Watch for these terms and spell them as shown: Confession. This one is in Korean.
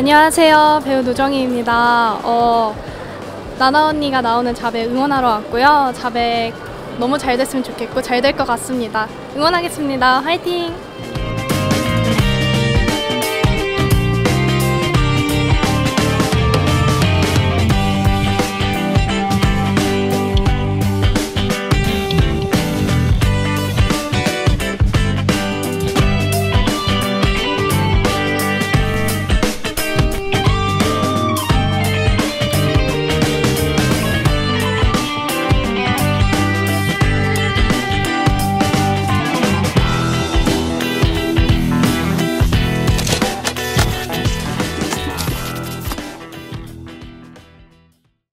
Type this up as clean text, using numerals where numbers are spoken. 안녕하세요. 배우 노정희입니다. 나나 언니가 나오는 자백 응원하러 왔고요. 자백 너무 잘 됐으면 좋겠고 잘 될 것 같습니다. 응원하겠습니다. 화이팅!